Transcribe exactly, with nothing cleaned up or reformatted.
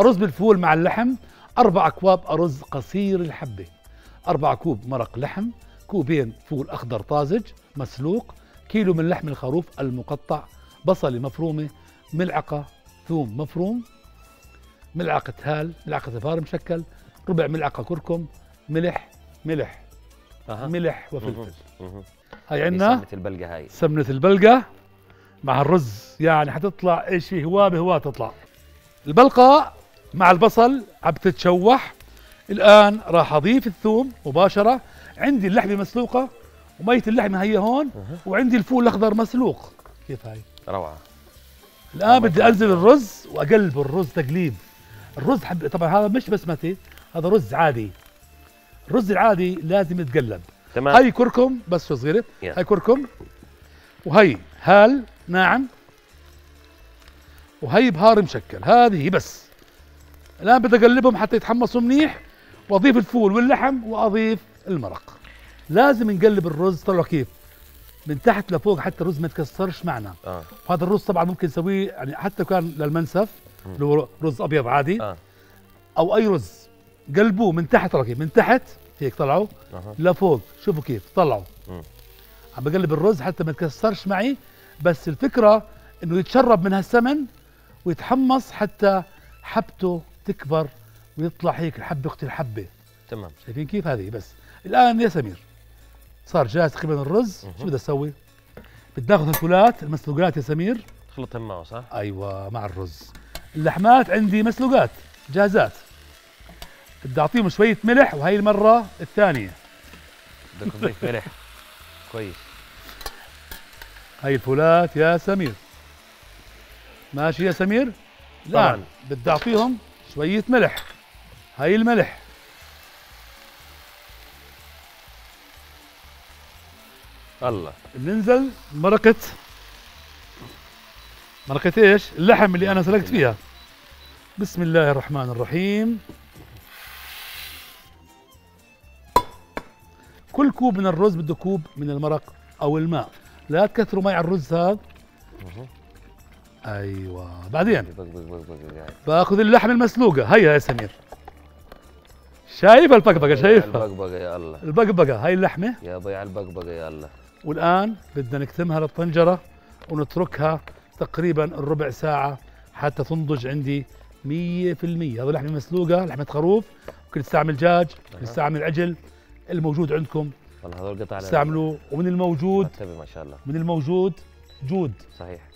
أرز بالفول مع اللحم، أربع أكواب أرز قصير الحبة، أربع كوب مرق لحم، كوبين فول أخضر طازج مسلوق، كيلو من لحم الخروف المقطع، بصلة مفرومة، ملعقة ثوم مفروم، ملعقة هال، ملعقة زفار مشكل، ربع ملعقة كركم، ملح ملح أه. ملح وفلفل. هاي عندنا سمنة البلقة، هاي سمنة البلقة مع الرز، يعني حتطلع ايش هوا بهوا تطلع. البلقة مع البصل عم تتشوح، الآن راح أضيف الثوم مباشرة. عندي اللحمة مسلوقة ومية اللحمة هي هون أه. وعندي الفول الأخضر مسلوق. كيف هاي؟ روعة. الآن بدي أنزل الرز وأقلب الرز تقليب. الرز حب... طبعا هذا مش بسمتي، هذا رز عادي. الرز العادي لازم يتقلب. تمام. هاي كركم بس شو صغيرة، yeah. هاي كركم وهي هال ناعم وهي بهار مشكل، هذه بس. الآن بدي أقلبهم حتى يتحمصوا منيح، وأضيف الفول واللحم وأضيف المرق. لازم نقلب الرز، طلعوا كيف؟ من تحت لفوق حتى الرز ما يتكسرش معنا. آه. وهذا الرز طبعا ممكن نسويه يعني حتى كان للمنسف اللي هو رز أبيض عادي آه. أو أي رز. قلبوه من تحت، ترى كيف؟ من تحت هيك طلعوا آه. لفوق، شوفوا كيف طلعوا. آه. عم بقلب الرز حتى ما يتكسرش معي، بس الفكرة إنه يتشرب من هالسمن ويتحمص حتى حبته تكبر ويطلع هيك الحبة أختي الحبة. تمام. شايفين كيف؟ هذه بس. الآن يا سمير صار جاهز تقريبا الرز، شو بدي اسوي؟ بدي اخذ الفولات المسلوقات يا سمير، تخلطهم معه صح؟ ايوه مع الرز. اللحمات عندي مسلوقات جاهزات، بدي اعطيهم شوية ملح، وهي المرة الثانية بدك تضيف ملح كويس. هي الفولات يا سمير، ماشي يا سمير؟ الآن بدي اعطيهم شوية ملح، هي الملح، الله. بننزل مرقة مرقة ايش؟ اللحم اللي انا سلقت فيها. بسم الله الرحمن الرحيم. كل كوب من الرز بده كوب من المرق او الماء، لا تكثروا مي على الرز هذا. ايوه. بعدين باخذ اللحم المسلوقة، هيا يا سمير، شايف البقبقة؟ شايفها البقبقة يا الله، البقبقة هي اللحمة يا ضيع البقبقة يا الله. والآن بدنا نكتمها للطنجرة ونتركها تقريبا الربع ساعة حتى تنضج عندي مية بالمية. هذا لحمة مسلوقة، لحمة خروف، ممكن تستعمل دجاج، ممكن تستعمل عجل، الموجود عندكم والله هذول قطع استعملوه، ومن الموجود مرتبة ما شاء الله، من الموجود جود. صحيح.